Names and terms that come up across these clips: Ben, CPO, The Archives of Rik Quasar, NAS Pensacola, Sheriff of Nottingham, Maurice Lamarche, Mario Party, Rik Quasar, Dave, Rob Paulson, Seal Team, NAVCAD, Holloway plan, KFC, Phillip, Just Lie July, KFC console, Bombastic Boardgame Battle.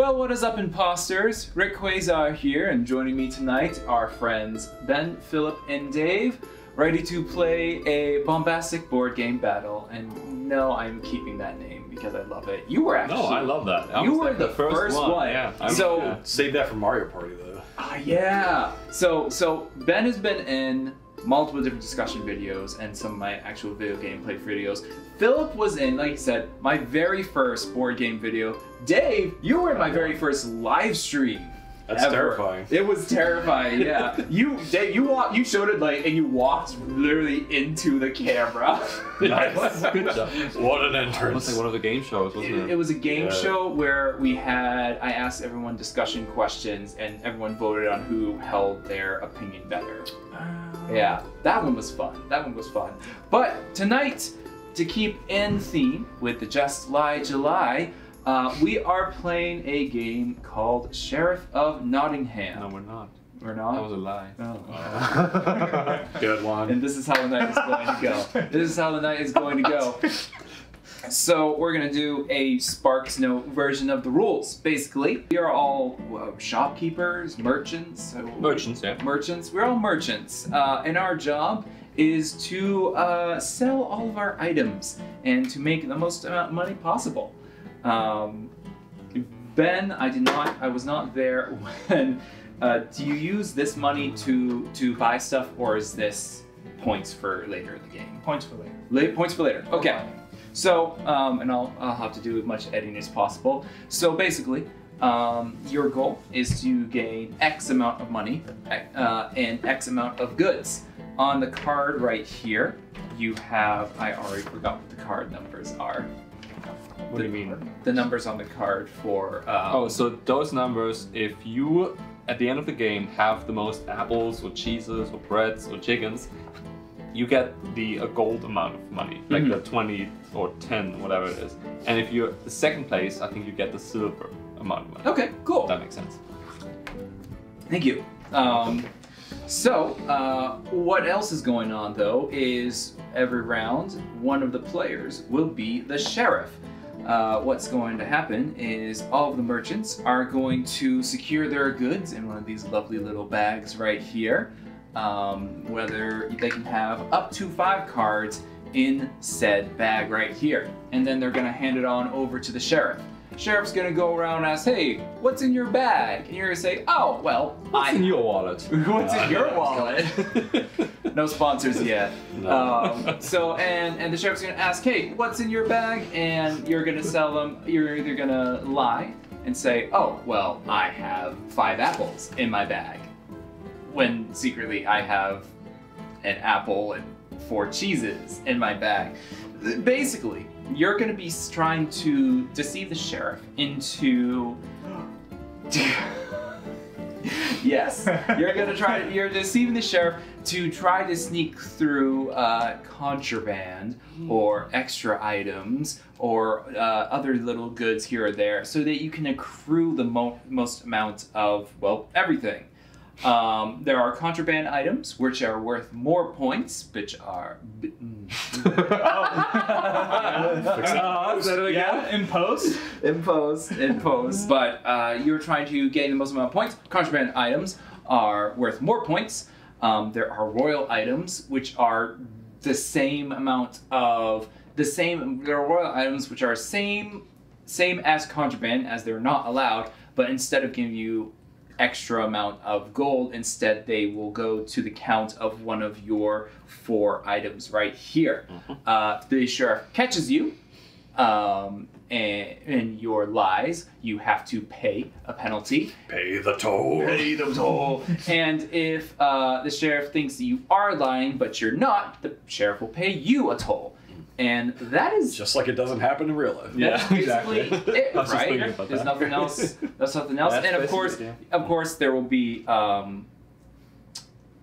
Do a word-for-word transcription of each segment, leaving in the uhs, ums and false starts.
Well, what is up, imposters? Rik Quasar here, and joining me tonight are friends Ben, Phillip, and Dave, ready to play a bombastic board game battle. And no, I'm keeping that name because I love it. You were actually... No, I love that. that you were the, the first, first one. one. Yeah. So yeah. Save that for Mario Party, though. Ah, uh, yeah. So, so Ben has been in multiple different discussion videos and some of my actual video gameplay videos. Phillip was in, like I said, my very first board game video. Dave, you were in my very first live stream. That's ever. terrifying. It was terrifying, yeah. you Dave, you walked, you showed it like, and you walked literally into the camera. Nice. Good job. What an entrance. It was like one of the game shows, wasn't it? It, it was a game yeah. show where we had, I asked everyone discussion questions and everyone voted on who held their opinion better. Yeah, that one was fun. That one was fun. But tonight, to keep in theme with the Just Lie July, uh, we are playing a game called Sheriff of Nottingham. No, we're not. We're not? That was a lie. Oh. Wow. Good one. And this is how the night is going to go. This is how the night is going to go. So we're going to do a Sparks Note version of the rules, basically. We are all uh, shopkeepers, merchants. So merchants, yeah. Merchants. We're all merchants. Uh, and our job is to uh, sell all of our items and to make the most amount of money possible. Um, Ben, I did not, I was not there when, uh, do you use this money to, to buy stuff, or is this points for later in the game? Points for later. La points for later, okay. So, um, and I'll, I'll have to do as much editing as possible. So basically, um, your goal is to gain X amount of money uh, and X amount of goods. On the card right here, you have, I already forgot what the card numbers are. What the, do you mean? The numbers on the card for... Um, oh, so those numbers, if you, at the end of the game, have the most apples or cheeses or breads or chickens, you get the a gold amount of money, like mm-hmm. the twenty or ten, whatever it is. And if you're the second place, I think you get the silver amount of money. Okay, cool. If that makes sense. Thank you. Um, so, uh, what else is going on, though, is every round, one of the players will be the sheriff. Uh, what's going to happen is all of the merchants are going to secure their goods in one of these lovely little bags right here. Um, whether they can have up to five cards in said bag right here. And then they're gonna hand it on over to the sheriff. Sheriff's gonna go around and ask, hey, what's in your bag? And you're gonna say, oh, well, what's I... in your wallet? What's uh, in your wallet? No sponsors yet. No. Um, so, and, and the sheriff's gonna ask, hey, what's in your bag? And you're gonna sell them, you're either gonna lie and say, oh, well, I have five apples in my bag, when secretly I have an apple and four cheeses in my bag. Basically, you're gonna be trying to deceive the sheriff into... Yes, you're gonna try, you're deceiving the sheriff to try to sneak through uh, contraband or extra items or uh, other little goods here or there so that you can accrue the mo most amount of, well, everything. Um, there are contraband items, which are worth more points, which are... Mm. Oh. Is that it again? Yeah, in post. In post, in post. But uh, you're trying to gain the most amount of points. Contraband items are worth more points. Um, there are royal items, which are the same amount of... the same. There are royal items, which are same, same as contraband, as they're not allowed, but instead of giving you... extra amount of gold, instead they will go to the count of one of your four items right here. Mm-hmm. Uh, the sheriff catches you um, and, and your lies. You have to pay a penalty. Pay the toll. Pay the toll. And if uh, the sheriff thinks that you are lying but you're not, the sheriff will pay you a toll. And that is just like it doesn't happen in real life. Yeah, exactly. It, right? There's nothing else. There's nothing else. That's and of course, yeah. of course, there will be. Um,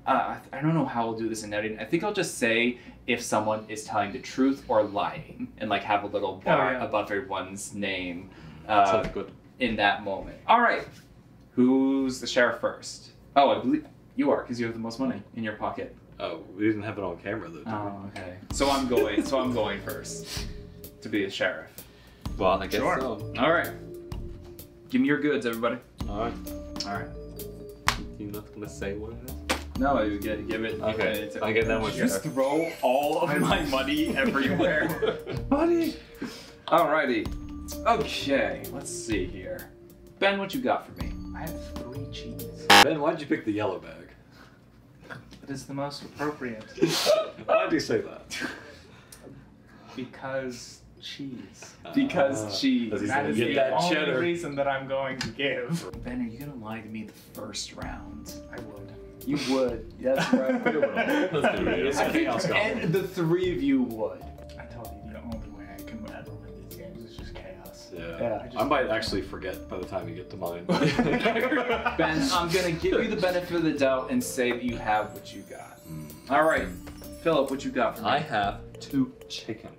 uh, I don't know how I'll do this in editing. I think I'll just say if someone is telling the truth or lying, and like have a little bar oh, yeah. above everyone's name. Uh, Sounds good. In that moment. All right. Who's the sheriff first? Oh, I believe you are because you have the most money in your pocket. Oh, we didn't have it on camera though. Oh, okay. So I'm going. So I'm going first to be a sheriff. Well, I guess sure. so. All right. Give me your goods, everybody. All right. All right. You're not gonna say what it is? No, I get give it. Okay, it's, I get that one. Just here. Throw all of my money everywhere, buddy. Alrighty. Okay, let's see here. Ben, what you got for me? I have three cheeses. Ben, why'd you pick the yellow bag? It is the most appropriate. Why'd you say that? Because cheese. Because uh, cheese. That is the that only cheddar. reason that I'm going to give. Ben, are you gonna lie to me the first round? I would. You would. That's right. We would. Let's do it. I think chaos and the three of you would. I told you the only way I can handle these games is just chaos. Yeah. yeah I, I might actually forget by the time you get to mine. Ben, I'm gonna give you the benefit of the doubt and say that you have what you got. Mm. All right, Phillip, what you got for me? I have two chickens.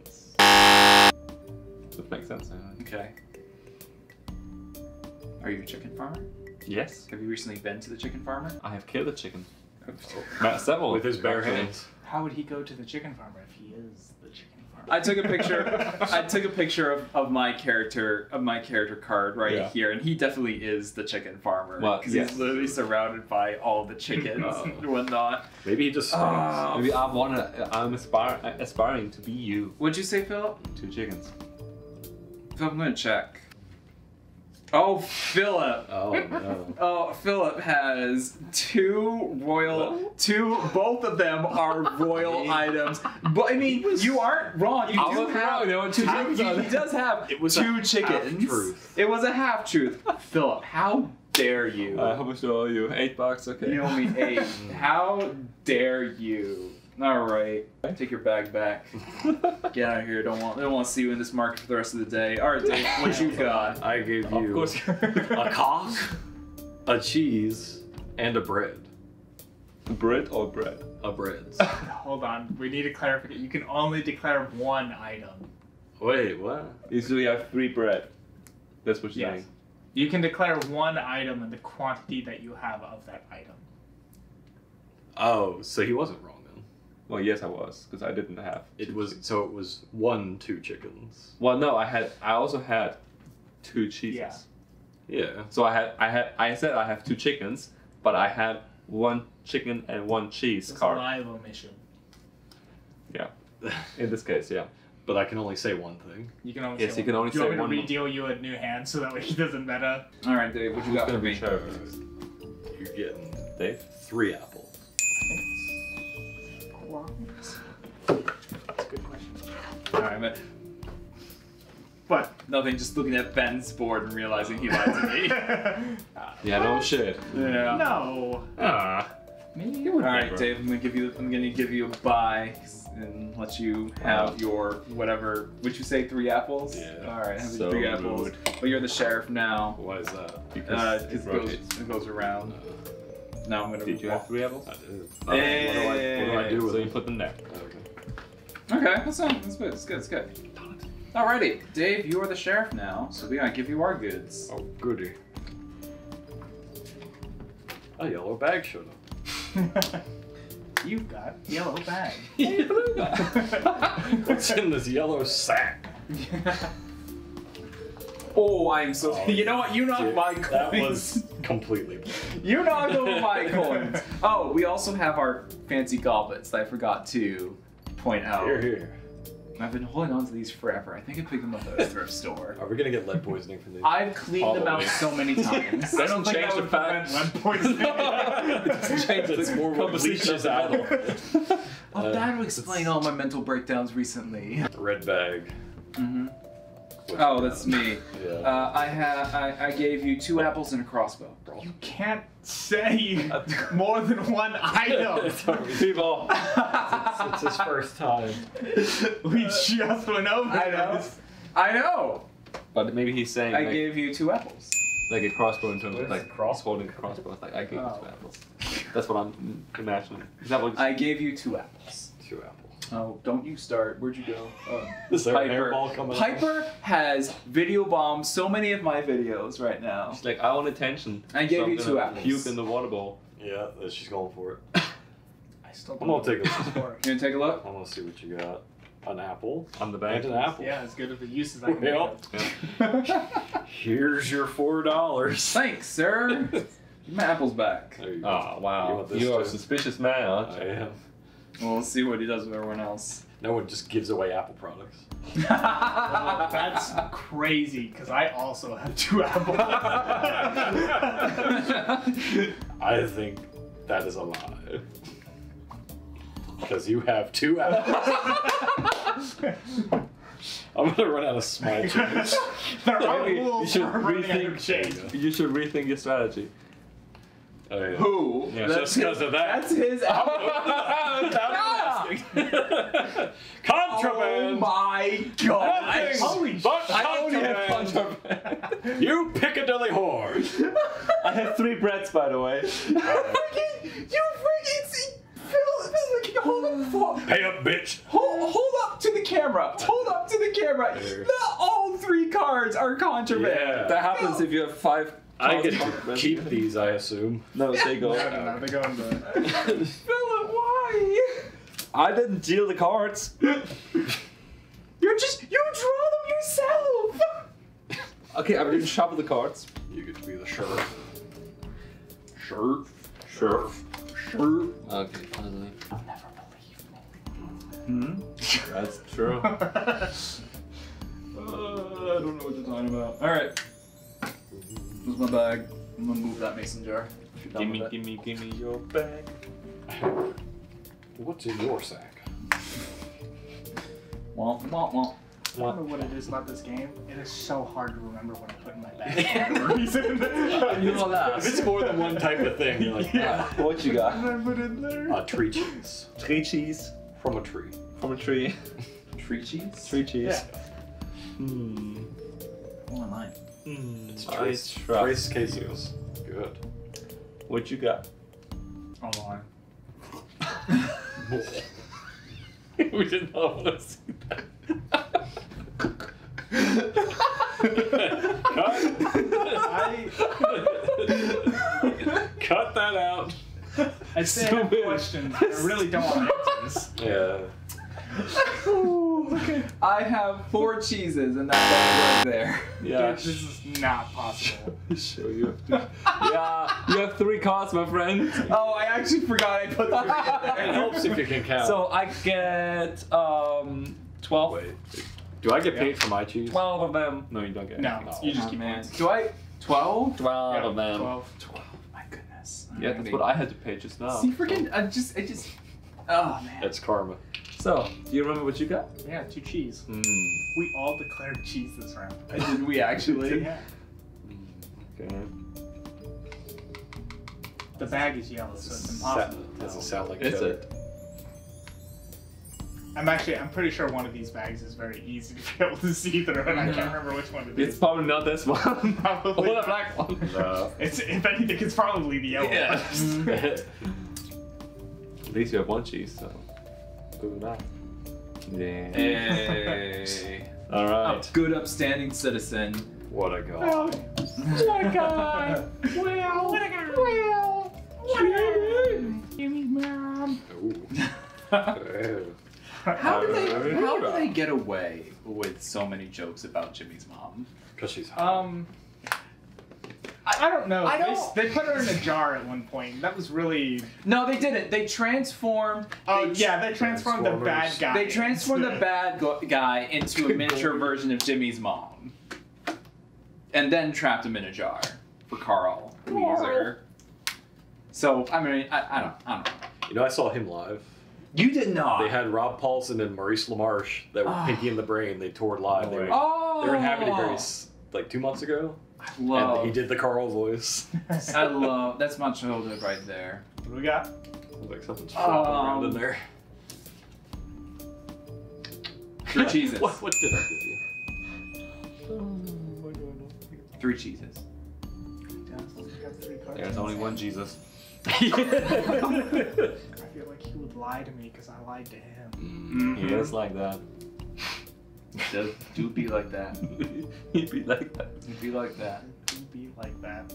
That makes sense. Okay. Are you a chicken farmer? Yes. Have you recently been to the chicken farmer? I have killed a chicken. Matt Seville with his bare hands. How would he go to the chicken farmer if he is the chicken farmer? I took a picture. I took a picture of, of my character of my character card right yeah. here, and he definitely is the chicken farmer. Well, because yes. he's literally surrounded by all the chickens oh. and whatnot. Maybe he just. Oh. Maybe I wanna. I'm aspire, aspiring to be you. What'd you say, Phil? Two chickens. I'm gonna check. Oh, Phillip! Oh no! Oh, Phillip has two royal, what? two. Both of them are royal items. But I mean, was, you aren't wrong. You I do have wrong. No, two chickens. He, he does have it was two chickens. Half-truth. It was a half truth. Phillip, how dare you? Uh, how much do I owe you? Eight bucks. Okay. You owe me eight. How dare you? All right, take your bag back. Get out of here. Don't want. Don't want to see you in this market for the rest of the day. All right, Dave, what you got? I gave you a cock, a cheese, and a bread. Bread or bread? A bread. Hold on, we need a clarification. You can only declare one item. Wait, what? Usually, I have three bread. That's what you're saying. Yes. You can declare one item and the quantity that you have of that item. Oh, so he wasn't wrong. Well, yes, I was, because I didn't have. It was chickens. So it was one two chickens. Well, no, I had. I also had two cheeses. Yeah. yeah. So I had. I had. I said I have two chickens, but I had one chicken and one cheese That's card. A lie of omission. Yeah. In this case, yeah. But I can only say one thing. You can only. Yes, say you one can only thing. say one. Do you want me to redeal you a new hand so that way he doesn't meta? All right, Dave. What you got for me? Sure. You're getting Dave three apples. That's a good question. All right, but, but nothing. Just looking at Ben's board and realizing he lied to me. uh, yeah, no shit. Yeah. No. Ah. Maybe. All right, Dave. I'm gonna give you. I'm gonna give you a buy and let you have wow. your whatever. Would you say three apples? Yeah. All right, have so three rude. apples. But well, you're the sheriff now. Why is that? Because uh, it, goes, it goes around. Uh, Now I'm gonna. Did you have three apples? I do. Uh, hey, what, do I, what do I do with So them? You put them there. Okay. Okay, that's fine. That's good. That's good. That's good. Alrighty, Dave, you are the sheriff now, so we gotta give you our goods. Oh, goody. A yellow bag showed up. You've got yellow bag. Yellow bag. What's in this yellow sack? Oh, I'm so. Oh, you know what? You knocked dude, my coins. That was completely. Boring. You knocked over my coins. Oh, we also have our fancy goblets that I forgot to point out. Here, here. I've been holding on to these forever. I think I picked them up at a thrift store. Are we gonna get lead poisoning from these? I've cleaned Probably. them out so many times. I don't change the fact. Lead poisoning. Just change it's more leeches out. Well, uh, that would explain all my mental breakdowns recently. Red bag. Mm-hmm. Oh, that's me. Yeah. Uh, I have. I, I gave you two apples and a crossbow. Bro. You can't say more than one item. People, it's, it's his first time. We just went over I know. This. I know. But maybe he's saying. I like, gave you two apples. Like a crossbow in terms of like cross holding a crossbow. Like I gave oh. you two apples. That's what I'm imagining. Is that what I gave you two apples. Two apples. Oh, don't you start. Where'd you go? Oh, is there Piper. An airball coming Piper out? Has video bombed so many of my videos right now. She's like, I want attention. I gave so you two apples. Puke in the water bowl. Yeah, she's going for it. I still don't I'm gonna take a look. You gonna take a look? I'm gonna see what you got. an apple. On the bank. And an apple. Yeah, as good of a use as I can. Well, yeah. Here's your four dollars. Thanks, sir. Give my apples back. Oh, wow. You, you are a suspicious man, aren't you? I am. Well, let's see what he does with everyone else. No one just gives away Apple products. Oh, that's crazy, because I also have two apples. I think that is a lie. Because you have two apples. I'm gonna run out of smile change. There are rules for running out of change. You should rethink your strategy. Oh, yeah. Who? Yeah, that's just because of that. That's his album. Contraband! Oh my god! Nothing holy but shit! I only have contraband! You Piccadilly whore! I have three breads, by the way. You freaking. You freaking. See, Phil, Phil, can you hold up for. Pay up, bitch! Hold, hold up to the camera! Hold up to the camera! Not all three cards are contraband! Yeah. That happens no. if you have five. I get to keep these, I assume. No, they go. No, no, no, they go in the. Phillip, why? I didn't deal the cards. You're just. You draw them yourself! Okay, I'm going to shuffle the cards. You get to be the sheriff. Sheriff? Sheriff? Sheriff? Okay, finally. I'll never believe me. Hmm? That's true. uh, I don't know what you're talking about. Alright. Where's my bag? I'm gonna move that mason jar. Gimme, gimme, gimme your bag. What's in your sack? Womp, womp, womp. I don't know what it is about this game. It is so hard to remember what I put in my bag. For reason. If it's more than one type of thing, you're like, yeah. ah, what you got? What did I put in there? Uh, tree cheese. Tree cheese. From a tree. From a tree. Tree cheese? Tree cheese. Yeah. Hmm. One oh, line. It's Trace, Trace Caseos. Good. What you got? A line. We did not want to see that. Cut. Cut that out. I still have questions. I really don't want answers. Yeah. Ooh, okay. I have four cheeses and that's right there. Yeah, dude, this is not possible. Sure, you have to. Yeah, you have three cards, my friend. Oh, I actually forgot I put three in there. It helps if you can count. So I get um twelve. Wait, do I get paid yeah. for my cheese? Twelve of them. No, you don't get. No, no. you just keep man. Do I? Twelve. Twelve yeah, of them. Twelve. Twelve. My goodness. Yeah, that's what I had to pay just now. See, freaking, I just, I just. Oh man. That's karma. So, do you remember what you got? Yeah, two cheese. Mm. We all declared cheese this round. Did we actually? Yeah. Okay. The bag is yellow, so it's impossible. It doesn't sound like it's it. I'm actually, I'm pretty sure one of these bags is very easy to be able to see through, and I can't remember which one it is. It's probably not this one. Probably. Or the black one. No. It's, if anything, it's probably the yellow yeah. one. At least you have one cheese, so. Good night. Yeah. Hey. All right. A good, upstanding citizen. What a guy. Well, what a guy. Well, what a guy. Well, what a guy. Give me mom. How do they? How do they get away with so many jokes about Jimmy's mom? Because she's hot. Um. I don't know. I don't... They, they put her in a jar at one point. That was really. No, they didn't. They transformed. Oh they yeah, they transformed the bad guy. They transformed the bad guy into a miniature version of Jimmy's mom, and then trapped him in a jar for Carl Weezer. So I mean, I, I don't, I don't know. You know, I saw him live. You did not. They had Rob Paulson and Maurice Lamarche that were oh. Pinky and the Brain. They toured live. They were, oh. They were in Happy Grace like two months ago. I love. And he did the Carl voice. I love. That's my childhood right there. What do we got? Looks like something's flopping um, around in there. Three cheeses. What, what did I give you? Three cheeses. There's only one Jesus. I feel like he would lie to me because I lied to him. Mm, he mm-hmm. is like that. Do, do be like that. He'd be like that. He'd be like that. He'd be like that.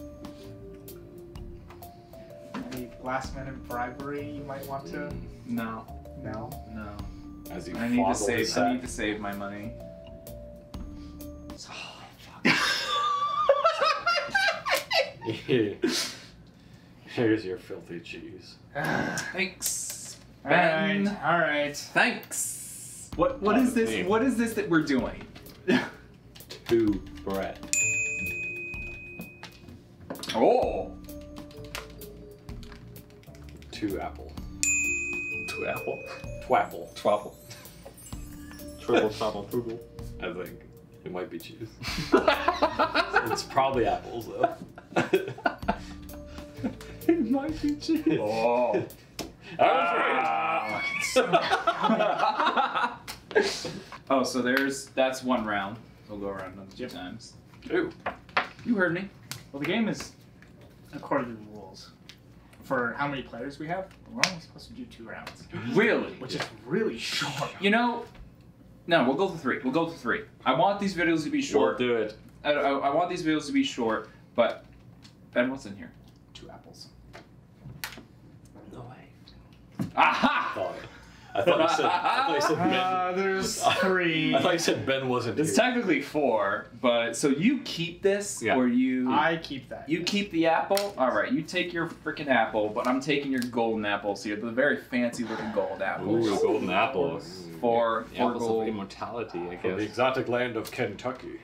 Any last minute bribery you might want to? No. No? No. as you I need to save. That. I need to save my money. Oh, fuck. Here's your filthy cheese. Thanks. Ben. All right. All right. Thanks. What? What That's is this? Name. What is this that we're doing? To Brett. Oh. Two apple. Two apple. Twapple. Twapple. Triple twapple poogle. I think it might be cheese. It's probably apples though. It might be cheese. Oh. That ah. was great. Oh, so there's that's one round. We'll go around another two yep. times. Ooh. You heard me. Well, the game is according to the rules. For how many players we have, we're only supposed to do two rounds. Really? Which yeah. is really short. You know, no, we'll go for three. We'll go for three. I want these videos to be short. We'll do it. I, I, I want these videos to be short, but Ben, what's in here? Two apples. No way. Aha! Oh. I thought you said, I thought you said Ben. Uh, there's three. I, I thought you said Ben wasn't It's here. Technically four, but so you keep this yeah. or you... I keep that. You keep the apple? All right, you take your freaking apple, but I'm taking your golden apple. So you have the very fancy looking gold apples. Ooh, golden apples. For, yeah, for apples gold. Of immortality, I guess. From the exotic land of Kentucky.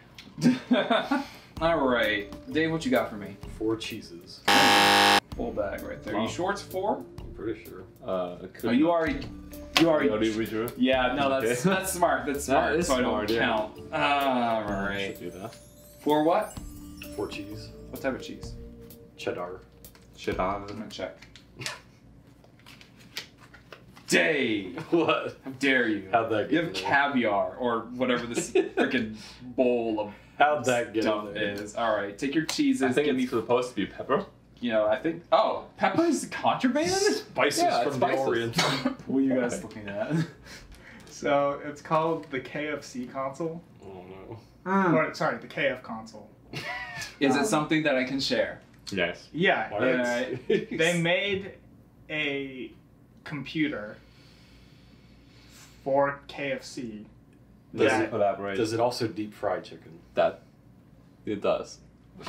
All right. Dave, what you got for me? Four cheeses. Full bag right there. Wow. You sure it's four? I'm pretty sure. Uh, oh, you already... You already, yeah, no, that's okay. that's smart. That's smart. That so smart, I don't yeah. count. Ah, all right. Do that. For what? For cheese. What type of cheese? Cheddar. Cheddar. I'm gonna check. Dave. What? How dare you? How'd that get You have there? Caviar or whatever this freaking bowl of How'd that get stuff there? Is. All right, take your cheeses. I think it's me supposed to be pepper. You know, I think. Oh, Peppa's contraband? Spices yeah, from spices. The Orient. What are you guys looking at? So it's called the K F C console. Oh no. Mm. Or, sorry, the K F console. Is um, it something that I can share? Yes. Yeah. Uh, they made a computer for K F C. Does that, it elaborate? Does it also deep fry chicken? That it does.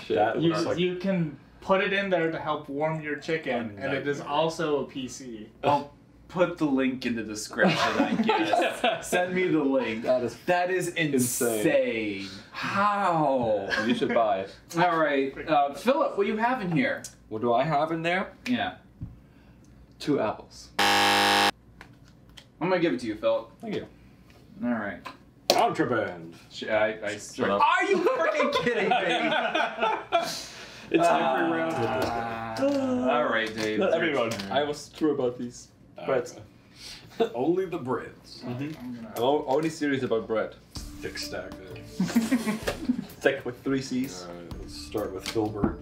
Shit. That you, like, you can. Put it in there to help warm your chicken, and it is also a P C. I'll put the link in the description, I guess. Send me the link. That is, that is insane. insane. How? You should buy it. All right. Uh, Phillip, what do you have in here? What do I have in there? Yeah. Two apples. I'm going to give it to you, Phillip. Thank you. All right. Contraband. I, I Shut up. Are you freaking kidding me? It's uh, every round. Uh, uh, all right, Dave. Not everyone. I was true about these uh, breads. Okay. Only the breads. Mm-hmm. I'm gonna... I'm only serious about bread. Thick stack there. Thick with three C's. All right, let's start with Philbert.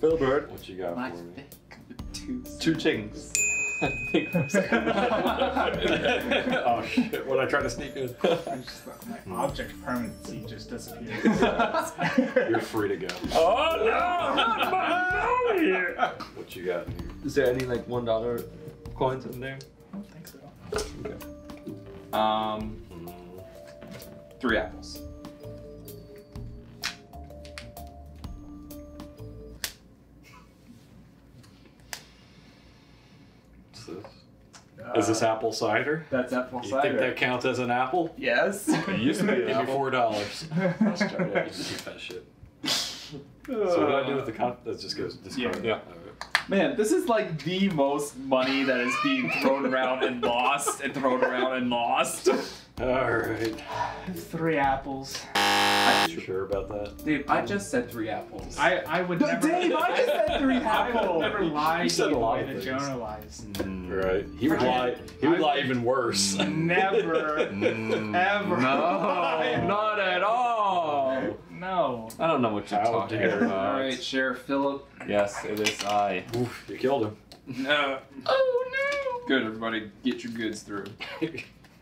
Philbert, what you got My for me? Two, two chings. I think I'm sorry. Oh shit, what I try to sneak in. I just thought my object permanency just disappeared. You're free to go. Oh no, not my money here! What you got in here? Is there any like one dollar coins in there? I don't think so. Okay. Um three apples. Is this apple cider? That's apple you cider. You think that counts as an apple? Yes. It used to be an apple. Four dollars. Let's try to keep that shit. So what do I do with the con? That just goes discard. Yeah. yeah. Man, this is like the most money that is being thrown around and lost and thrown around and lost. All right. Three apples. Are you sure about that? Dave, I just said three apples. I, I would but never... Dave, I just said three apples! I would never lie you said a lot of things. Jonah lies. Mm, right. He would, lie, he would lie even worse. Never, ever. No, not at all. No. I don't know what you're talking about. All right, Sheriff Phillip. Yes, it is I. Oof, you killed him. No. Oh, no. Good, everybody. Get your goods through.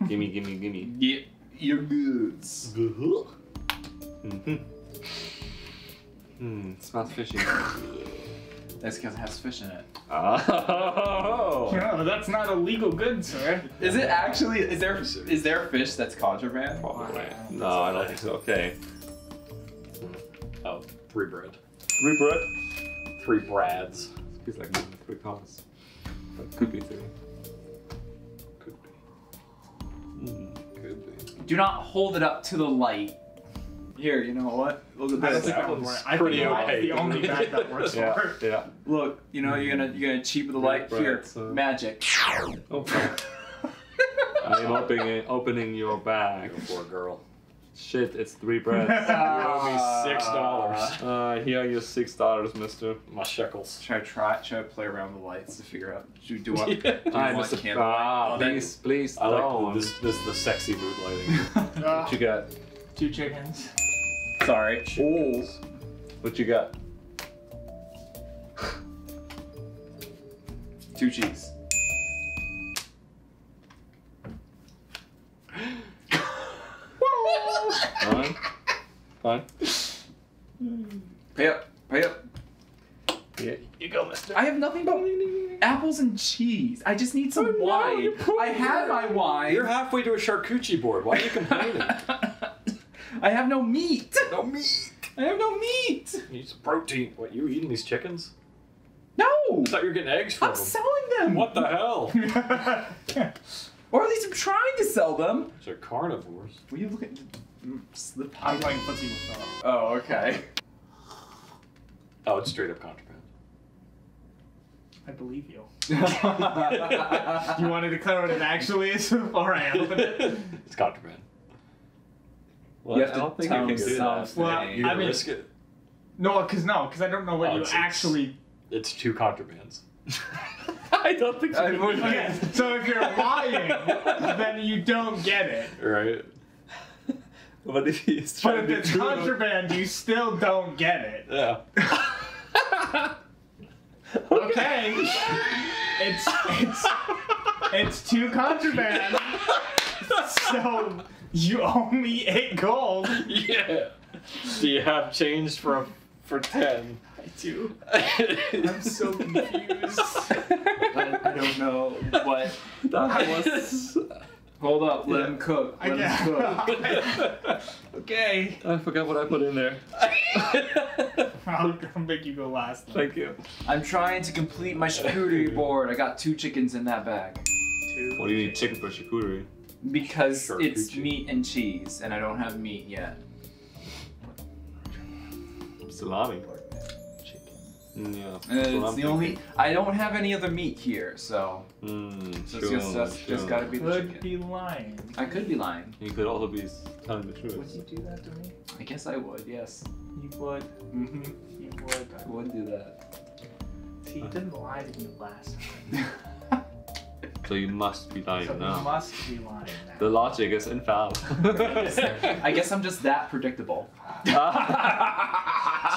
Gimme, gimme, gimme. Get your goods. Mm-hmm. Hmm, it smells fishy. That's because it has fish in it. Oh! No, that's not a legal good, sir. Is it actually? Is there? Is there fish that's contraband? Probably. No, I don't think so. Okay. Oh, three bread. Three bread. Three brads. He's like three pounds. Could be three. Could be. Mm, could be. Do not hold it up to the light. Here, you know what? Look at this. I don't think that I pretty think okay. The only bag that works yeah, for. Yeah. Look, you know you're gonna you're gonna cheaper the light bread, here. So. Magic. Oh. I'm opening opening your bag. Poor girl. Shit, it's three breads. Uh, you owe me six dollars. Uh, here are your six dollars, mister. My shekels. Should I try? Should I play around with the lights to figure out? Do, do I? Yeah. Do I want a ah, oh, please, please. I like the, this. This is the sexy mood lighting. What you got? Two chickens. Sorry. Chickens. What you got? Two cheese. Fine. Fine. Pay up. Pay up. Yeah. You go, mister. I have nothing but apples and cheese. I just need some oh, wine. No, I had my wine. You're halfway to a charcuterie board. Why are you complaining? I have no meat. No meat. I have no meat. You need some protein. What, you eating these chickens? No. I thought you were getting eggs from I'm them. I'm selling them. What the hell? Or at least I'm trying to sell them. They're carnivores. Will you look at the pie? I'm playing footsie with them. Oh, okay. Oh, it's straight up contraband. I believe you. You want to declare what it actually is? All right, open it. It's contraband. Well, you have I don't to think you can do that. Well, I mean, risk it. No, because no, because I don't know what oh, you it's, actually. It's two contrabands. I don't think so. Okay. So if you're lying, then you don't get it. Right. But if he's trying but if to it's contraband, them. You still don't get it. Yeah. Okay. it's it's it's two contraband. So you owe me eight gold. Yeah. Do you have change for for ten? I do. I'm so confused. I, I don't know what that was. Hold up, let yeah. him cook. Let I him cook. Okay. I forgot what I put in there. I'll make you go last. Time. Thank you. I'm trying to complete my charcuterie board. I got two chickens in that bag. Two. What do you need chicken for charcuterie? Because charcuterie. It's meat and cheese, and I don't have meat yet. Salami. Yeah, and it's the only. I don't have any other meat here, so. Mm, so sure, it's just, that's sure. just gotta be the chicken. Could be lying. I could be lying. You could also be telling the truth. Would you do that to me? I guess I would. Yes. You would. Mm-hmm. You would. I would do that. See, you didn't lie to me last time. So you must be lying so now. You must be lying now. The logic is infallible. I guess I'm just that predictable.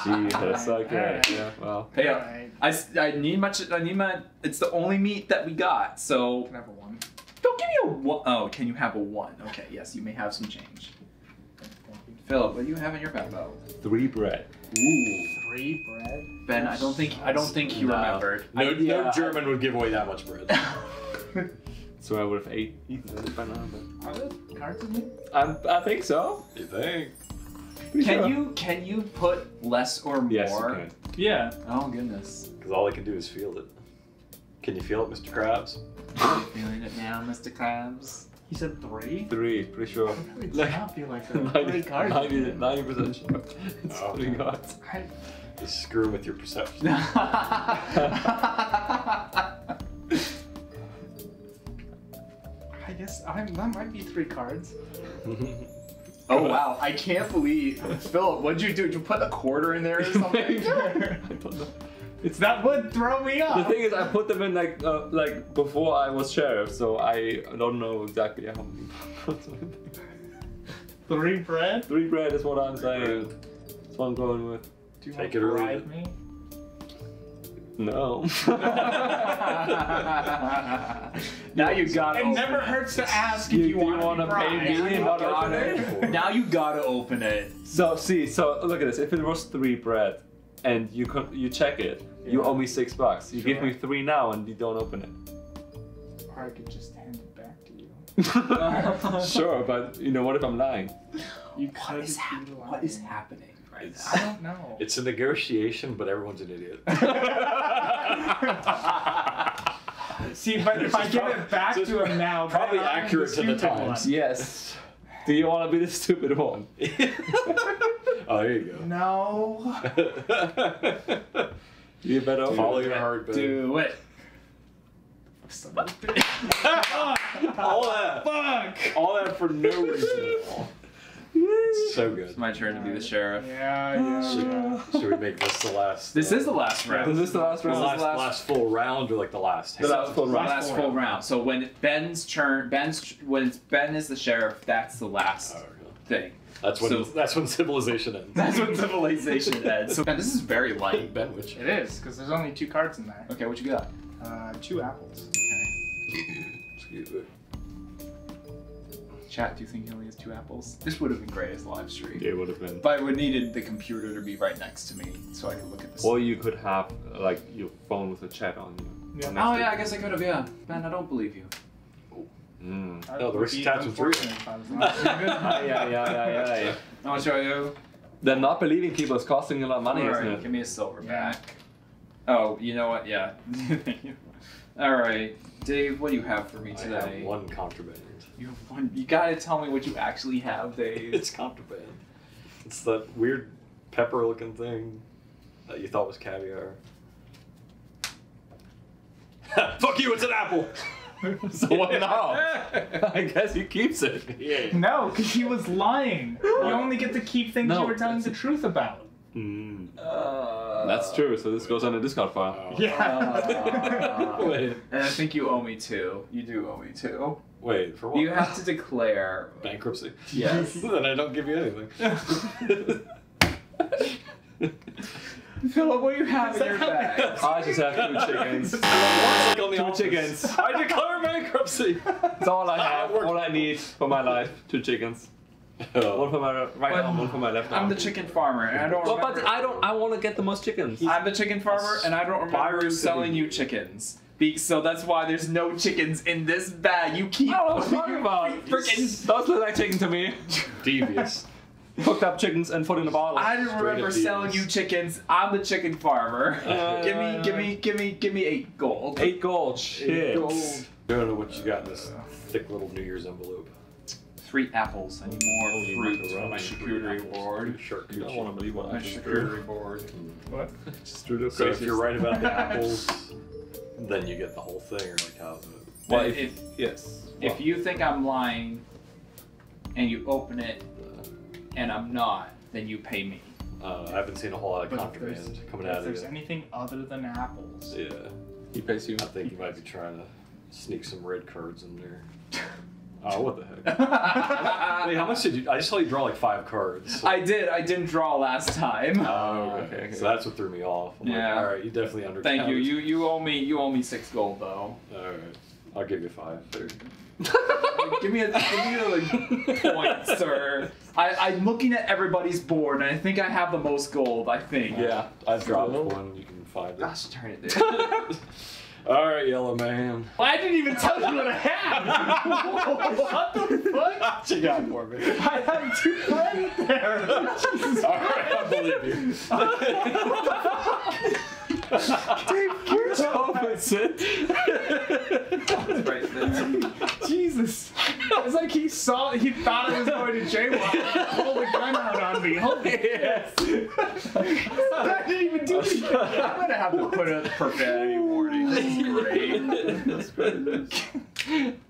Jesus, okay, right. Yeah, well. Hey, right. I, I need my, I need my, it's the only meat that we got, so. Can I have a one? Don't give me a one. Oh, can you have a one? Okay, yes, you may have some change. Phillip, what do you have in your bag though? Three bread. Ooh. Three bread? Ben, I don't think, I don't think he no. remembered. No, I, yeah. no German would give away that much bread. So I would have ate, eaten it by now, but. Are there cards in here? I, I think so. You think? Pretty can sure. you can you put less or more? Yes, you can. Yeah. Oh goodness. Because all I can do is feel it. Can you feel it, Mister Krabs? Feeling it now, Mister Krabs. He said three. Three, pretty sure. It does not feel like that. Ninety percent sure. It's oh, pretty good. Okay. Just screw with your perception. I guess I'm, that might be three cards. Oh wow, I can't believe. Phillip, what'd you do? Did you put a quarter in there or something? I don't know. It's that would throw me off. The thing is, I put them in like uh, like before I was sheriff, so I don't know exactly how many pounds. Three bread? Three bread is what I'm saying. That's what I'm going with. Do you want to bribe me? No. Now you gotta. It never hurts to ask if you want to pay me. Now you gotta open it. So see, so look at this. If it was three bread, and you you check it, you owe me six bucks. You give me three now, and you don't open it. I could just hand it back to you. Sure, but you know, what if I'm lying? You what, is lying? What is happening right it's, now? I don't know. It's a negotiation, but everyone's an idiot. See, but if I give it back to him now, probably accurate to the times. Yes. Do you want to be the stupid one? Oh, there you go. No. You better follow your heart, baby. Do it. All that. Fuck. All that for no reason at all. So good. It's my turn to be the sheriff. Yeah, yeah. Should, yeah. should we make this the last? This uh, is the last round. Is this the last round? The last, last, last full round, or like the last? The last full round. Last full round. round. So when Ben's turn, Ben's when it's Ben is the sheriff, that's the last oh, thing. That's when. So, that's when civilization ends. That's when civilization ends. So Ben, this is very light. Ben, which it is because there's only two cards in there. Okay, what you got? Uh, two apples. Okay. Excuse me. Chat, do you think he only has two apples? This would have been great as a live stream. It would have been. But I would needed the computer to be right next to me so I could look at this. Or you could have like your phone with a chat on you. Yeah. Oh yeah, I guess I could have. Yeah, man, I don't believe you. Oh. Mm. No, the risk chats with three. Yeah, yeah, yeah, yeah. I'll show you. They're not believing people is costing a lot of money, right, isn't it? Give me a silver yeah. back. Oh, you know what? Yeah. All right, Dave, what do you have for me today? I have one contraband. You have one. You gotta tell me what you actually have, Dave. It's contraband. It's that weird pepper-looking thing that you thought was caviar. Fuck you! It's an apple. So what now? I guess he keeps it. Yeah. No, because he was lying. You only get to keep things no, you were telling the truth about. Mm. Uh, That's true. So this goes on a discard file. Uh, yeah. Uh, Wait. And I think you owe me two. You do owe me two. Wait, for what? You have to declare bankruptcy. Yes. Then I don't give you anything. Phillip, what do you have in your bag? I just have two chickens. Two chickens. I declare bankruptcy. That's all I have. All I need for my life. Two chickens. Oh. One for my right but, arm, one for my left arm. I'm the chicken farmer, and I don't remember. But I don't. I want to get the most chickens. He's I'm the chicken farmer, and I don't remember selling you chickens. Be so that's why there's no chickens in this bag. You keep. I don't know what I'm talking about. Freaking. Those look like chicken to me. Devious. Hooked up chickens and put in a bottle. I didn't remember selling you chickens. I'm the chicken farmer. Uh, give me, give me, give me, give me eight gold. Eight gold. Shit. Eight gold. I don't know what you got in this thick little New Year's envelope. Three apples. I need more oh, fruit on my charcuterie board. Sure, you don't want to believe what my charcuterie board. What? Just through so if you're right about the apples, then you get the whole thing, or like how's it? Well, if, if yes, well, if you think I'm lying, and you open it, and I'm not, then you pay me. Uh, I haven't seen a whole lot of but contraband coming out of it. If there's anything other than apples, yeah, he pays you. I think he might be trying to sneak some red cards in there. Oh, what the heck? Wait, how much did you... I just saw you draw like five cards. So. I did. I didn't draw last time. Oh, okay. okay. So that's what threw me off. I'm yeah. Like, all right, you definitely undercounted. Thank you. You you owe me you owe me six gold, though. All right. I'll give you five. give me a, give me a like, point, sir. I, I'm looking at everybody's board, and I think I have the most gold, I think. Yeah. I've dropped one. You can find it. Gosh, turn it, dude. All right, yellow man. Well, I didn't even tell you what I had. What the fuck? What you got for me? I have two friends there. All right, I believe you. Dude, you're so offensive. It's right there. Jesus. It's like he saw, he thought I was going to jaywalk. Pulled the gun out on me. Holy yes. I didn't even do anything. I'm going to have to put a profanity warning. That's great.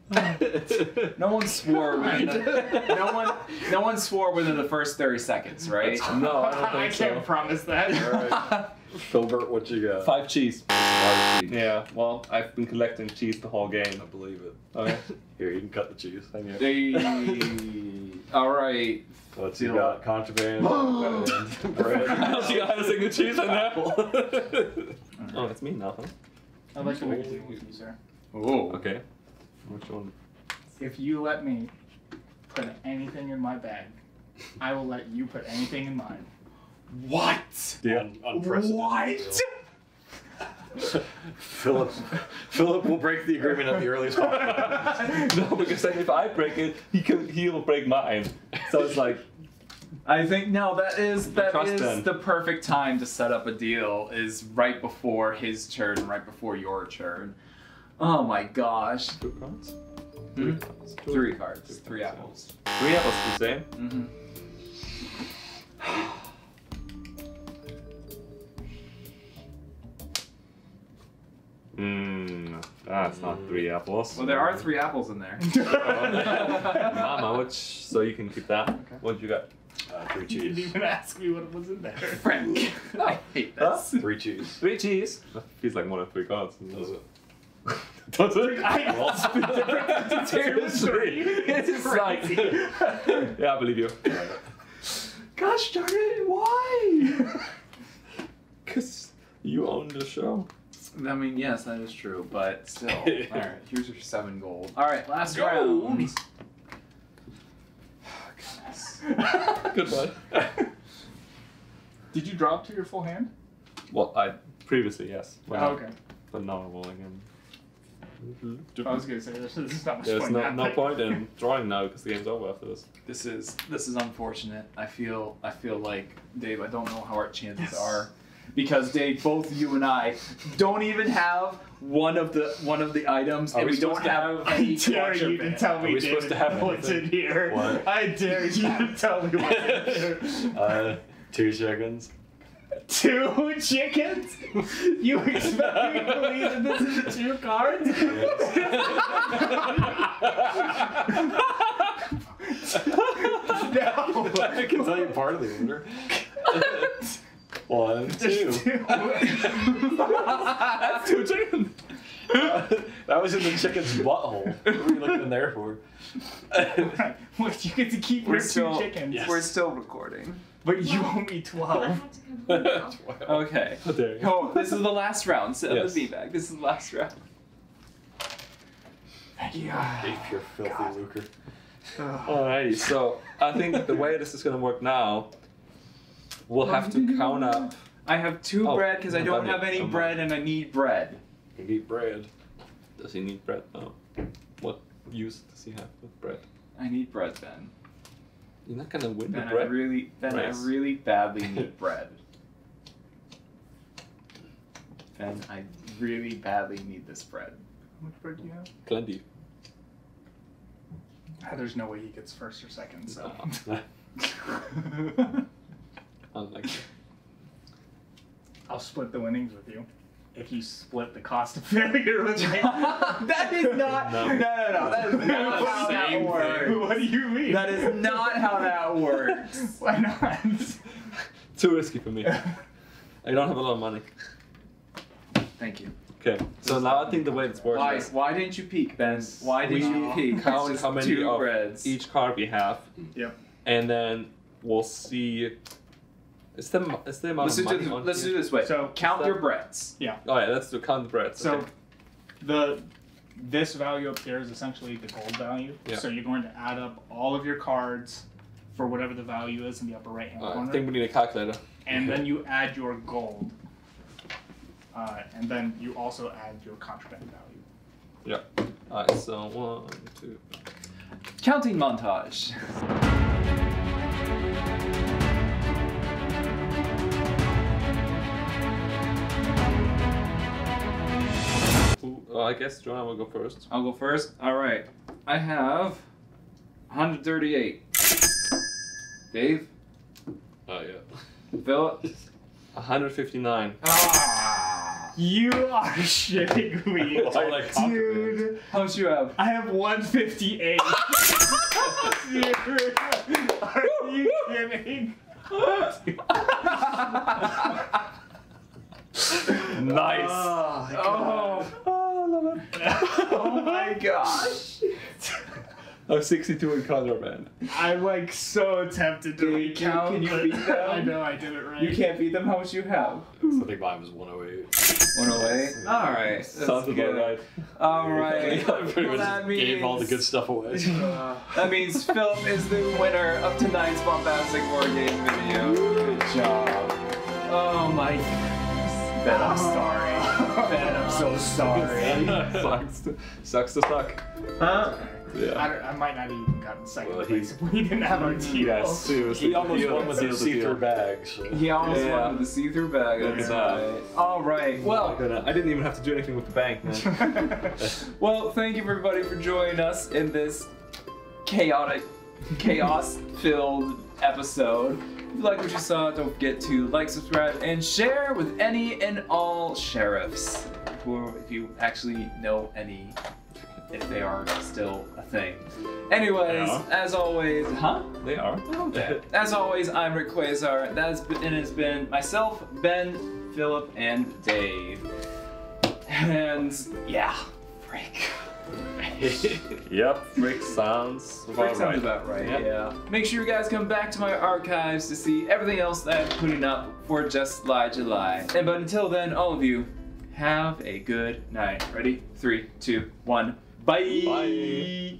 That's great. No one swore within the, no one no one swore within the first thirty seconds, right? That's, no, I don't think I so. Can't promise that. Right. Filbert, what you got? Five cheese. Five cheese. Yeah, well, I've been collecting cheese the whole game. I believe it. Okay. Here, you can cut the cheese. Hang on. Hey. All right. What's you got? Contraband. Bread. How's she got a single cheese and apple? Oh, it's me now, huh? I'd like to make a deal with you, sir. Oh, okay. Which one? If you let me put anything in my bag, I will let you put anything in mine. What? The un unprecedented. What? Philip, Philip will break the agreement at the earliest possible. No, because then if I break it, he can, he will break mine. So it's like, I think no, that is that is Ben. The perfect time to set up a deal is right before his turn, right before your turn. Oh my gosh. Two cards? Hmm? Three cards. Three, three cards. Cards. Three apples. Three apples the same? Mm-hmm. Mmm, that's not three apples. Well, there are three apples in there. Mama, which, so you can keep that. Okay. What you got? Uh, three cheese. You didn't even ask me what was in there. Frank. No, I hate that. Huh? Three cheese. Three cheese. That feels like one of three cards. Does it? Does it? I lost the difference between three. It's crazy. Yeah, I believe you. Gosh darn it, why? Because you own the show. I mean, yes, that is true, but still. All right, here's your seven gold. All right, last Go. round. Oh, goodness. Goodbye. Did you drop to your full hand? Well, I previously, yes. Well, oh, okay. But now I'm rolling in. Mm-hmm. I was going to say, this is not much There's point. There's no, no point in drawing now because the game's over after this. This is this is unfortunate. I feel I feel like, Dave, I don't know how our chances yes. are. Because Dave, both you and I don't even have one of the one of the items, Are and we, we don't have. I dare you to tell me what's in here. What? I dare you to tell me what's in here. Uh, two chickens. Two chickens? You expect me to believe that this is two cards? No. I can tell you part of the order. One, two. two. That's two chickens. Uh, that was in the chicken's butthole. What were you looking in there for? What, you get to keep your two chickens. Yes. We're still recording. But you owe me twelve. twelve. Okay. Oh, there you go. Oh, this is the last round. Set yes. the V-bag. This is the last round. Thank you. Dave, you're filthy God. lucre. Oh. Alrighty, so I think the way this is going to work now, we'll have to count up. I have two oh, bread because I don't have any bread and I need bread. You need bread. Does he need bread now? What use does he have with bread? I need bread, Ben. You're not gonna win Ben, the bread. I really, Ben, race. I really badly need bread. Ben, I really badly need this bread. How much bread do you have? Plenty. Ah, there's no way he gets first or second, so. Like I'll split the winnings with you. If you split the cost of failure with me. That is not no. no no no that is not how that works. Thing. What do you mean? That is not how that works. Why not? Too risky for me. I don't have a lot of money. Thank you. Okay. So now I think the way it's working. Why, why didn't you peek, Ben? Why did you peek? Count how many of breads each card we have. Yep. And then we'll see. It's the, it's the amount let's of money do, on Let's here. do this way. So count so, your breads. Yeah. Oh yeah, let's do count the breads. So okay. the this value up here is essentially the gold value. Yeah. So you're going to add up all of your cards for whatever the value is in the upper right hand uh, corner. I think we need a calculator. And yeah. then you add your gold. Uh, and then you also add your contraband value. Yeah. Alright, so one, two. Counting montage. Well, I guess Jonah will go first. I'll go first. All right. I have one hundred thirty-eight. Dave? Oh, yeah. Phillip? one hundred fifty-nine. Ah, you are shitting me. Like Dude. How much do you have? I have one fifty-eight. Dude. Are you kidding? Nice. Oh, God. Oh. Oh my gosh! I'm sixty-two in contraband. I'm like so tempted to recount. Can you beat them? I know I did it right. You can't beat them. How much you have? I think mine was one oh eight. one oh eight. Yeah. All right. Sounds about right. All right. I pretty well, much that means, gave all the good stuff away. Uh, that means Phillip is the winner of tonight's bombastic war game video. Good job. Oh my goodness. Ben, I'm sorry. Ben, I'm so sorry. Sucks to, sucks to suck. Huh? Yeah. I, don't, I might not have even gotten second well, place if we didn't have our deal. Yes, seriously. He almost won with the see-through bag. So. He almost yeah. won with the see-through bag. That's right. All right. Well, I didn't even have to do anything with the bank, man. Well, thank you everybody for joining us in this chaotic, chaos-filled episode. If you like what you saw, don't forget to like, subscribe, and share with any and all sheriffs, or if you actually know any. If they are still a thing. Anyways, as always, huh? They are. Okay. As always, I'm Rik Quasar. That has been, and it's been myself, Ben, Phillip, and Dave. And yeah, Rik. Yep, Rik sounds about Rik sounds right. about right. Yep. Yeah. Make sure you guys come back to my archives to see everything else that I'm putting up for Just Lie July. And but until then, all of you, have a good night. Ready? Three, two, one. Bye. Bye.